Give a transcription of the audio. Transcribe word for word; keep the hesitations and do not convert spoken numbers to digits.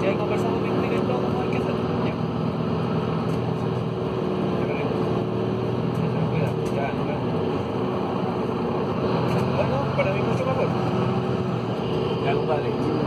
Si hay conversado bien directo, ¿cómo hay que hacer? Ya, no me... Bueno, para mí mucho mejor. Ya, vale.